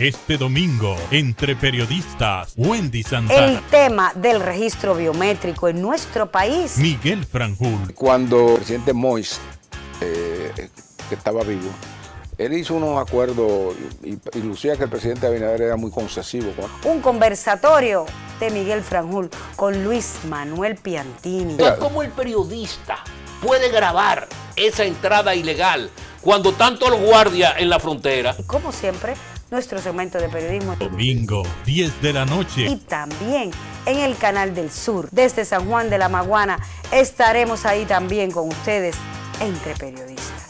Este domingo, Entre Periodistas, Wendy Santana. El tema del registro biométrico en nuestro país. Miguel Franjul. Cuando el presidente Moïse, que estaba vivo, él hizo unos acuerdos y lucía que el presidente Abinader era muy concesivo. Un conversatorio de Miguel Franjul con Luis Manuel Piantini. ¿Cómo el periodista puede grabar esa entrada ilegal cuando tanto los guardias en la frontera? Y como siempre, nuestro segmento de periodismo. Domingo, 10 de la noche. Y también en el Canal del Sur, desde San Juan de la Maguana, estaremos ahí también con ustedes, Entre Periodistas.